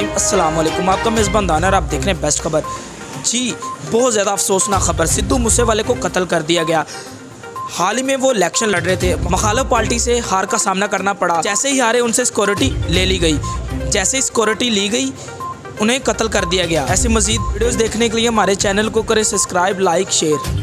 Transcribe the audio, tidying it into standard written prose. अस्सलाम वालेकुम, आपका मेज़बान दानियार, आप देख रहे हैं बेस्ट खबर। जी, बहुत ज़्यादा अफसोसनाक खबर, सिद्धू मूसे वाले को कत्ल कर दिया गया। हाल ही में वो इलेक्शन लड़ रहे थे, मुखालिफ पार्टी से हार का सामना करना पड़ा। जैसे ही हारे उनसे सिक्योरिटी ले ली गई, जैसे ही सिक्योरिटी ली गई उन्हें कत्ल कर दिया गया। ऐसे मज़ीद वीडियोज़ देखने के लिए हमारे चैनल को करें सब्सक्राइब, लाइक, शेयर।